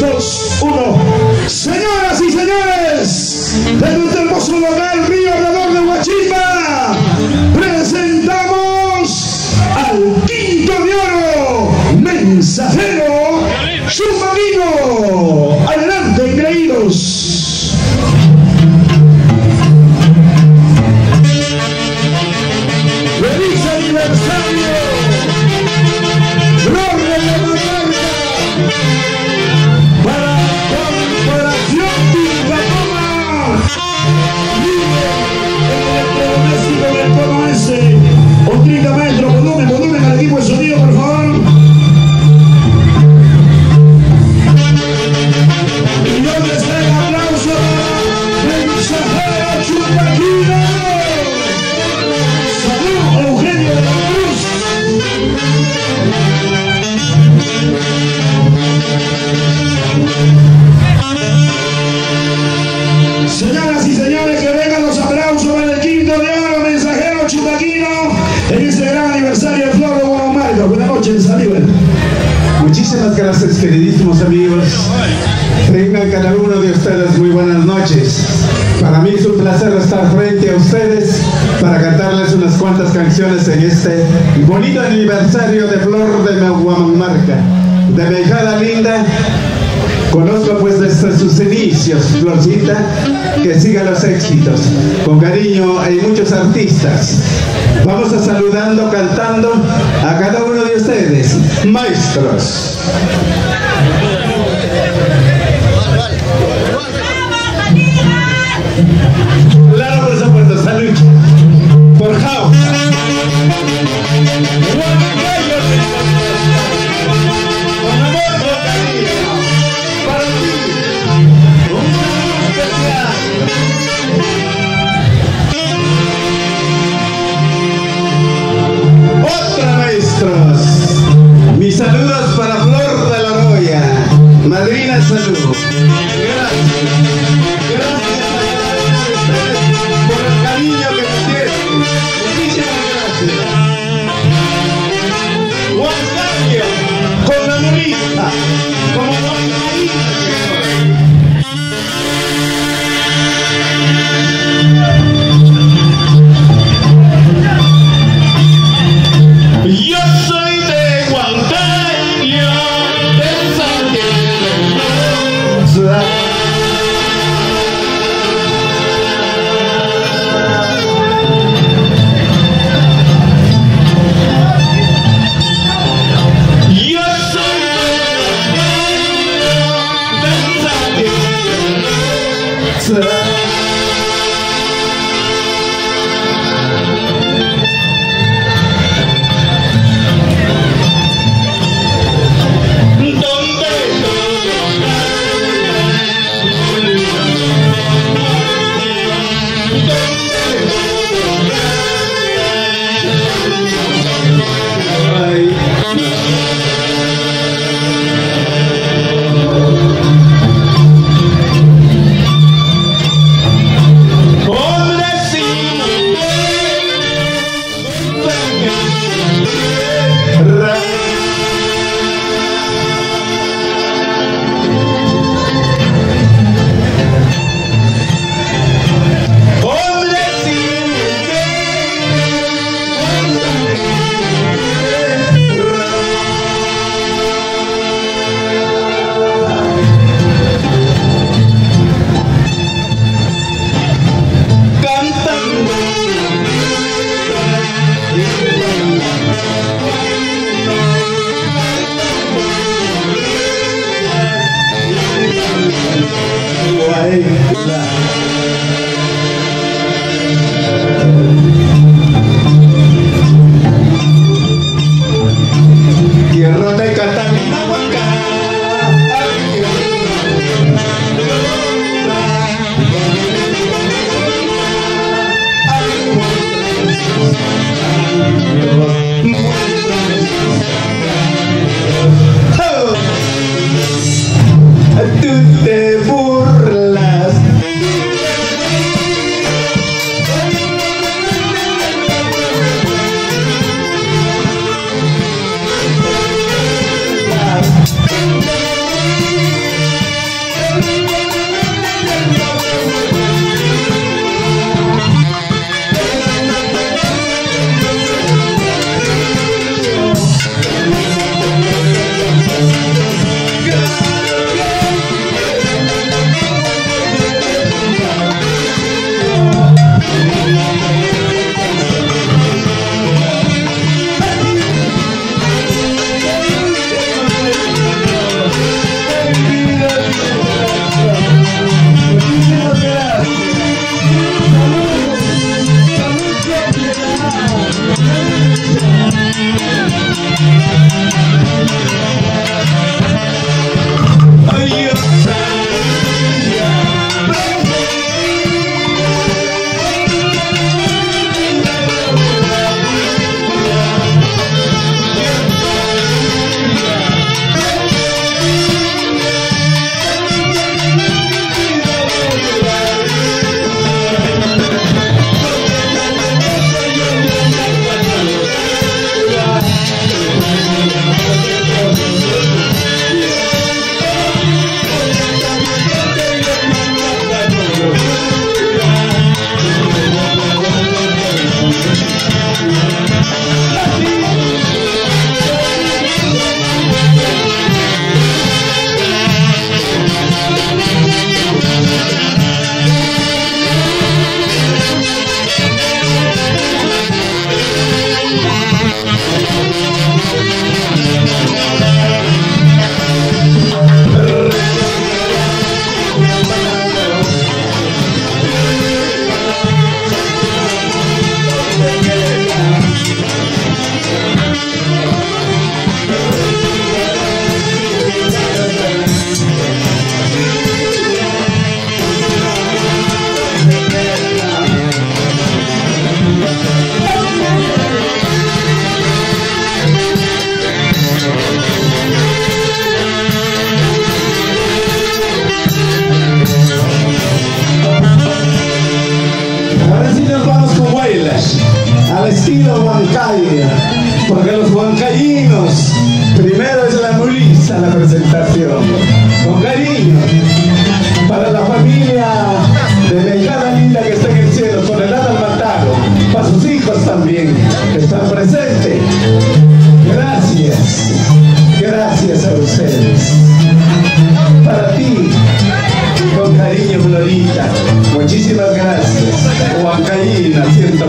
3, 2, 1. Señoras y señores, de nuestro hermoso local Río Herrador de Huachimba, presentamos al quinto de oro, Mensajero Chumamino. Adelante, increídos. Muchísimas gracias, queridísimos amigos. Tengan cada uno de ustedes muy buenas noches. Para mí es un placer estar frente a ustedes para cantarles unas cuantas canciones en este bonito aniversario de Flor de Huamangmarca, de Bejada Linda. Conozco pues desde sus inicios, Florcita, que siga los éxitos. Con cariño hay muchos artistas. Vamos a saludando, cantando a cada uno de ustedes, maestros. Claro, por supuesto, salud. Por Jao. Mis saludos para Flor de la Roya, madrina, salud. Gracias, gracias a todos ustedes por el cariño que me tienen. Muchísimas gracias. Juan Carlos, con la monita, como Juan Carlos. Tú te burlas. querido Huancayo, porque los huancallinos primero es la murisa la presentación, con cariño, para la familia de Mejana Linda que está en el cielo, con el Ana Mataro, para sus hijos también, que están presentes. Gracias, gracias a ustedes. Para ti, con cariño, Florita, muchísimas gracias. Huancallina, 100%.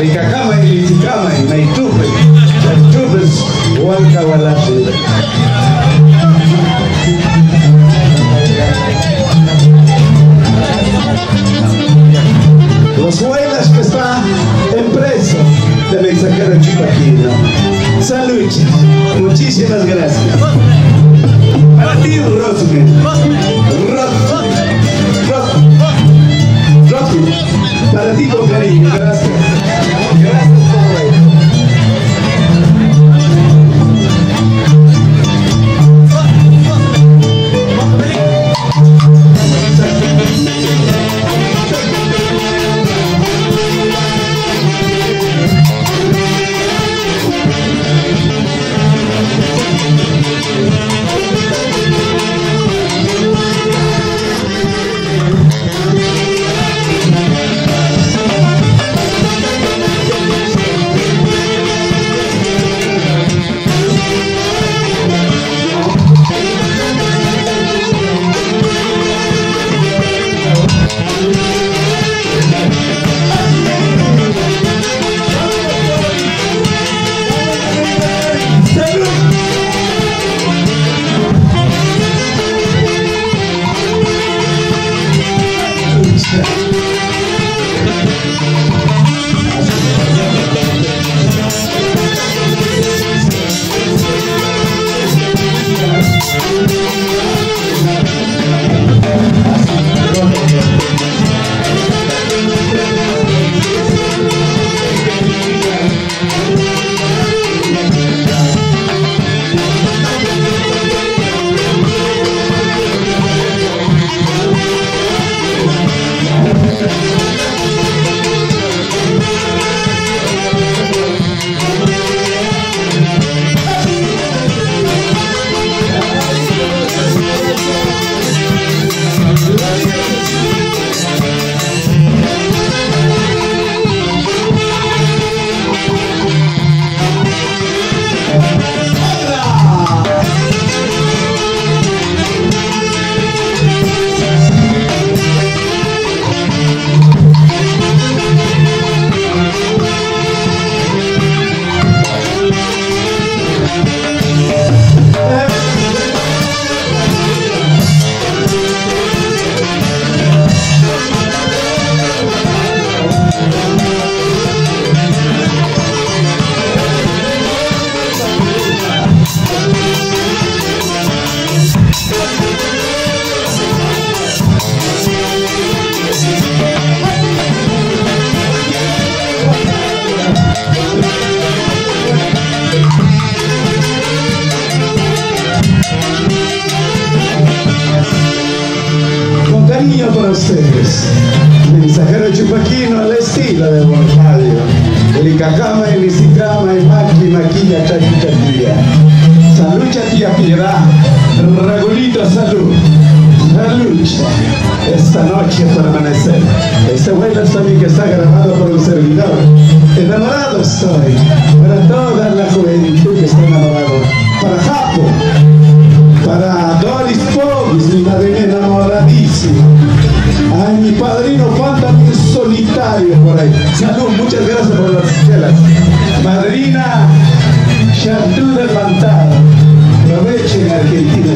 Ricacama y Lichicama y Maitupe. Maitupes, Huancahualache. Los buenas que está en preso de mensajero Chipaquino. Saludos, muchísimas gracias. Para ti, Rosme. Para ti con cariño, gracias. Gracias para ustedes, mensajero chupaquino al estilo de Huancayo, el Icacama, el Isicama, el Maqui, Maquilla, Chaquita, Tía, Salucha, Tía Piedad, Regulita, Salud, Salucha, esta noche para amanecer, este vuelo también que está grabado por un servidor, enamorado estoy, para toda la juventud que está enamorado, para Japo, para Doris Pobis, mi madre enamoradísima. Ay, mi padrino Juan también solitario por ahí. Salud, muchas gracias por las chelas. Madrina Chantú del Pantano. Aprovechen Argentina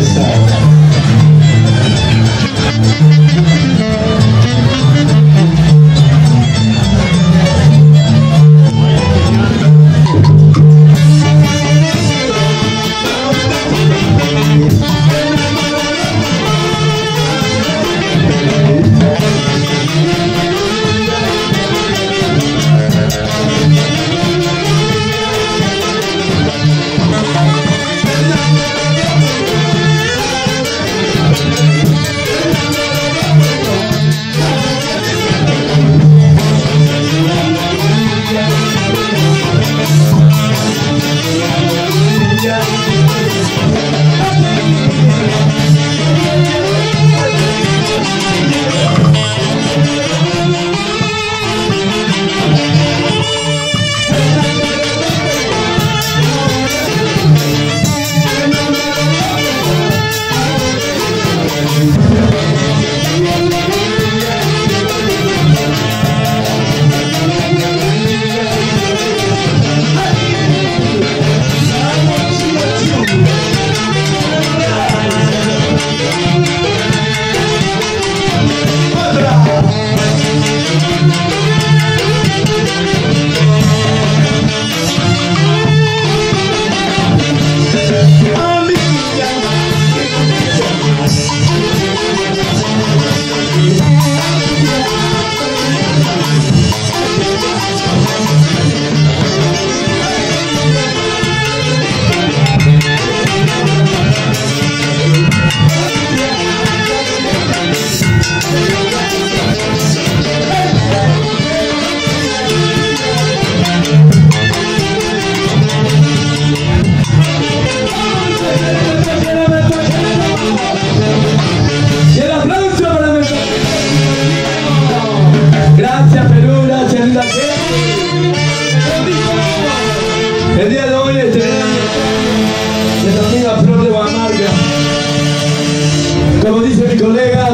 colega,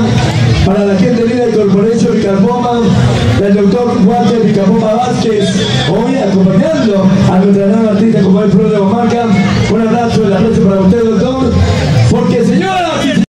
para la gente linda y Corporation Capoma, del doctor Walter Capoma Vázquez, hoy acompañando a nuestra nueva artista como el prólogo marca,